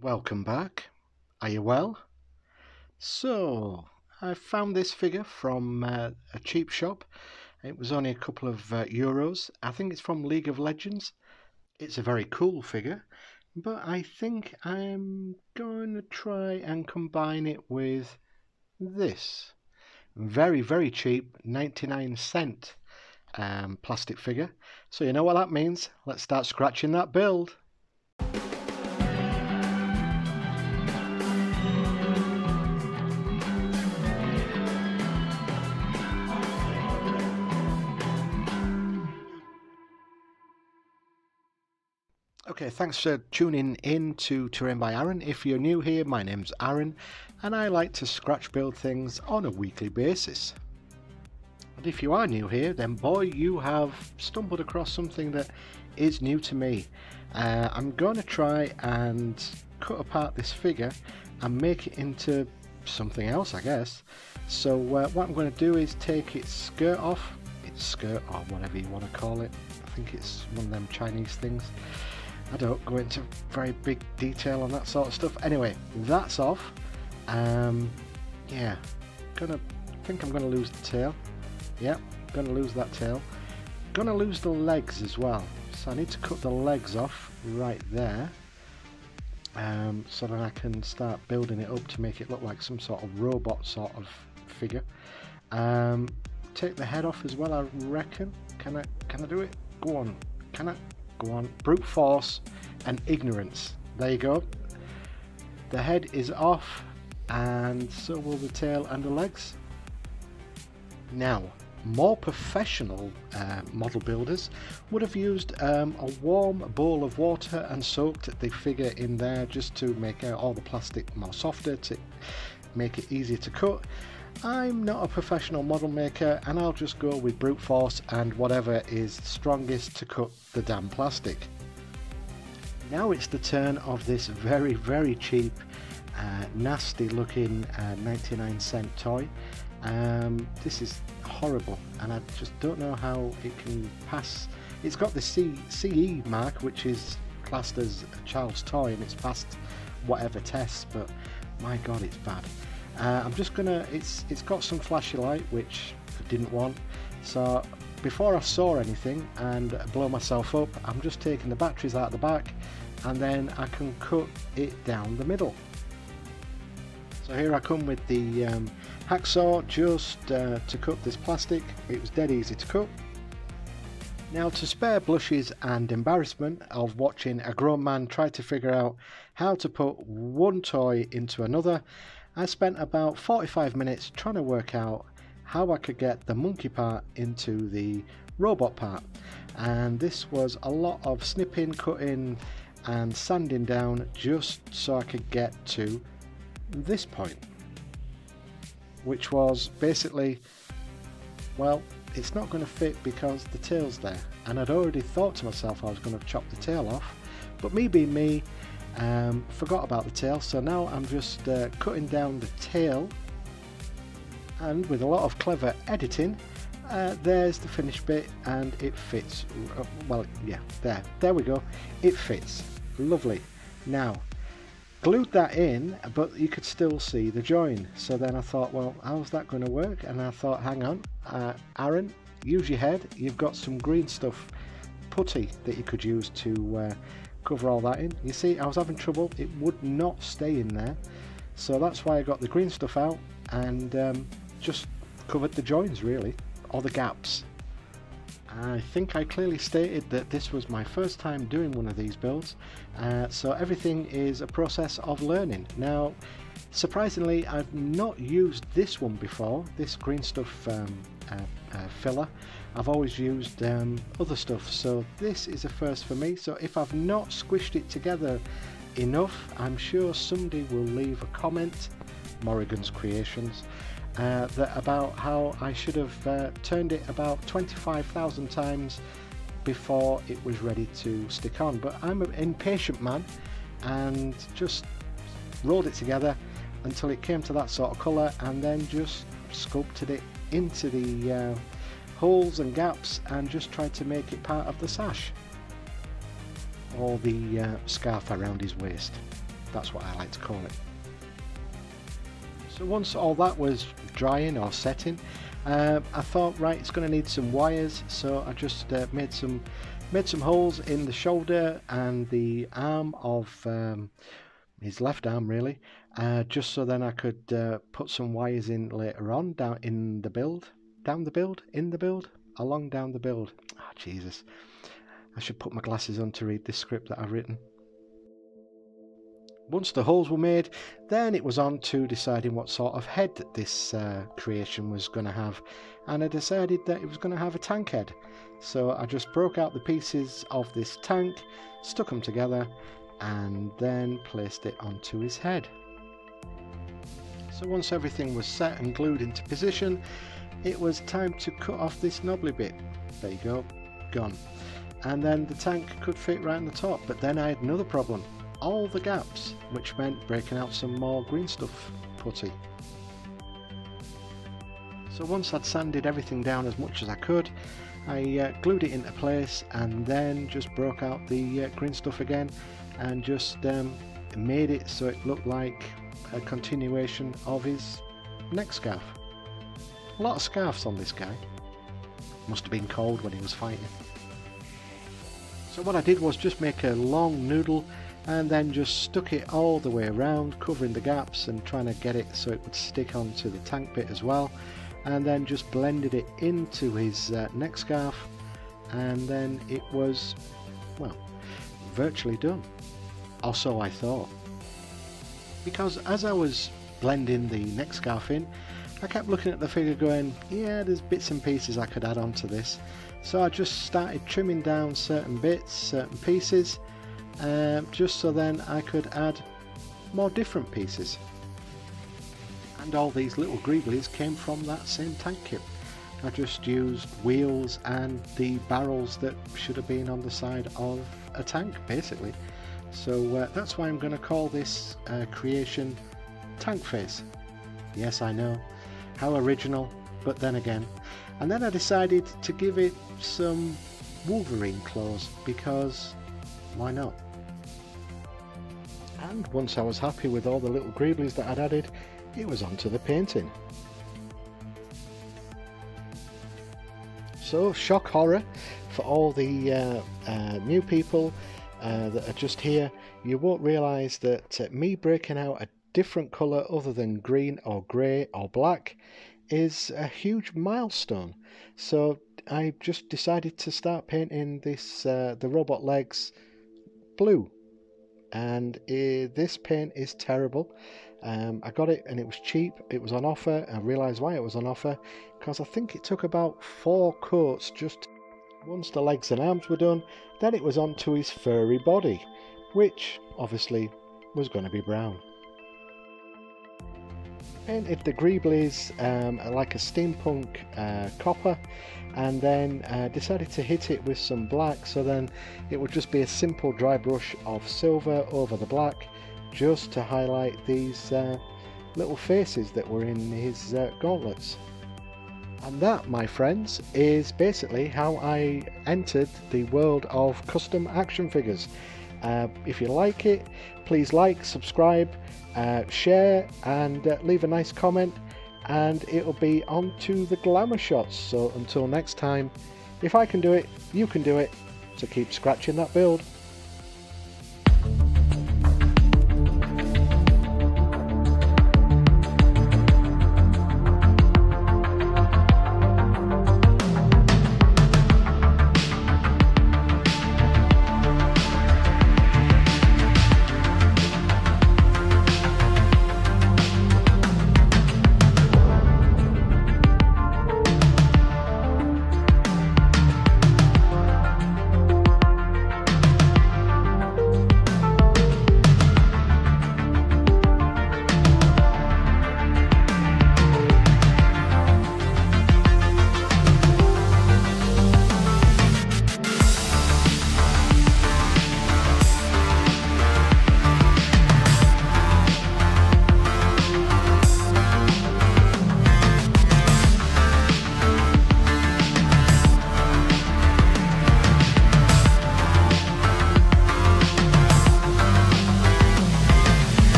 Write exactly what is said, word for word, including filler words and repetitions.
Welcome back. Are you well? So, I found this figure from uh, a cheap shop. It was only a couple of uh, euros. I think it's from League of Legends. It's a very cool figure, but I think I'm going to try and combine it with this. Very, very cheap, ninety-nine cent um, plastic figure. So you know what that means. Let's start scratching that build. Okay, thanks for tuning in to Terrain by Aaron. If you're new here, my name's Aaron and I like to scratch build things on a weekly basis. And if you are new here, then boy, you have stumbled across something that is new to me. Uh, I'm going to try and cut apart this figure and make it into something else, I guess. So uh, what I'm going to do is take its skirt off, its skirt or whatever you want to call it. I think it's one of them Chinese things. I don't go into very big detail on that sort of stuff. Anyway, that's off. Um, yeah, gonna think I'm gonna lose the tail. Yeah, gonna lose that tail. Gonna lose the legs as well. So I need to cut the legs off right there, um, so that I can start building it up to make it look like some sort of robot sort of figure. Um, take the head off as well, I reckon. Can I? Can I do it? Go on. Can I? Go on, brute force and ignorance. There you go. The head is off and so will the tail and the legs. Now, more professional uh, model builders would have used um, a warm bowl of water and soaked the figure in there just to make uh, all the plastic more softer, to make it easier to cut. I'm not a professional model maker and I'll just go with brute force and whatever is strongest to cut the damn plastic. Now it's the turn of this very very cheap uh, nasty looking uh, ninety-nine cent toy. Um, this is horrible and I just don't know how it can pass. It's got the C E mark, which is classed as a child's toy, and it's passed whatever tests, but my god, it's bad. Uh, I'm just gonna, it's it's got some flashy light which I didn't want, so before I saw anything and blow myself up, I'm just taking the batteries out of the back and then I can cut it down the middle. So here I come with the um, hacksaw just uh, to cut this plastic. It was dead easy to cut. Now, to spare blushes and embarrassment of watching a grown man try to figure out how to put one toy into another, I spent about forty-five minutes trying to work out how I could get the monkey part into the robot part, and this was a lot of snipping, cutting and sanding down just so I could get to this point, which was basically, well, it's not going to fit because the tail's there, and I'd already thought to myself I was going to chop the tail off, but me being me, Um, forgot about the tail, so now I'm just uh, cutting down the tail, and with a lot of clever editing, uh, there's the finished bit and it fits. Uh, well, yeah, there, there we go, it fits, lovely. Now, glued that in, but you could still see the join, so then I thought, well, how's that going to work? And I thought, hang on, uh, Aaron, use your head, you've got some green stuff, putty, that you could use to uh, cover all that in. You see, I was having trouble, it would not stay in there, so that's why I got the green stuff out and um, just covered the joins really, or the gaps. I think I clearly stated that this was my first time doing one of these builds, uh, so everything is a process of learning. Now, surprisingly, I've not used this one before, this green stuff um, uh, uh, filler. I've always used um, other stuff, so this is a first for me. So if I've not squished it together enough, I'm sure somebody will leave a comment, Morrigan's Creations, uh, that about how I should have uh, turned it about twenty-five thousand times before it was ready to stick on. But I'm an impatient man and just rolled it together until it came to that sort of colour, and then just sculpted it into the uh, holes and gaps and just tried to make it part of the sash or the uh, scarf around his waist. That's what I like to call it. So once all that was drying or setting, uh, I thought, right, it's going to need some wires, so I just uh, made some made some holes in the shoulder and the arm of um, his left arm, really, uh, just so then I could uh, put some wires in later on down in the build, down the build, in the build, along down the build. Ah, Jesus, I should put my glasses on to read this script that I've written. Once the holes were made, then it was on to deciding what sort of head this uh, creation was going to have, and I decided that it was going to have a tank head. So I just broke out the pieces of this tank, stuck them together, and then placed it onto his head. So once everything was set and glued into position, it was time to cut off this knobbly bit. There you go, gone. And then the tank could fit right on the top, but then I had another problem. All the gaps, which meant breaking out some more green stuff putty. So once I'd sanded everything down as much as I could, I uh, glued it into place and then just broke out the uh, green stuff again and just um, made it so it looked like a continuation of his neck scarf. A lot of scarves on this guy. Must have been cold when he was fighting. So what I did was just make a long noodle and then just stuck it all the way around, covering the gaps and trying to get it so it would stick onto the tank bit as well, and then just blended it into his uh, neck scarf, and then it was, well, virtually done, or so I thought. Because as I was blending the neck scarf in, I kept looking at the figure going, yeah, there's bits and pieces I could add onto this, so I just started trimming down certain bits, certain pieces, Uh, just so then I could add more different pieces. And all these little greeblies came from that same tank kit. I just used wheels and the barrels that should have been on the side of a tank, basically. So uh, that's why I'm going to call this uh, creation Tankface. Yes, I know, how original, but then again. And then I decided to give it some Wolverine claws, because why not? And once I was happy with all the little greeblies that I'd added, it was onto the painting. So, shock horror for all the uh, uh, new people uh, that are just here. You won't realise that uh, me breaking out a different colour other than green or grey or black is a huge milestone. So I just decided to start painting this uh, the robot legs blue, and uh, this paint is terrible. um, I got it and it was cheap, it was on offer. I realised why it was on offer, because I think it took about four coats. Just once the legs and arms were done, then it was on to his furry body, which obviously was going to be brown. Painted the greeblies um, like a steampunk uh, copper, and then uh, decided to hit it with some black, so then it would just be a simple dry brush of silver over the black, just to highlight these uh, little faces that were in his uh, gauntlets. And that, my friends, is basically how I entered the world of custom action figures. Uh, if you like it, please like, subscribe, uh, share, and uh, leave a nice comment, and it'll be on to the glamour shots. So until next time, if I can do it, you can do it, so keep scratching that build.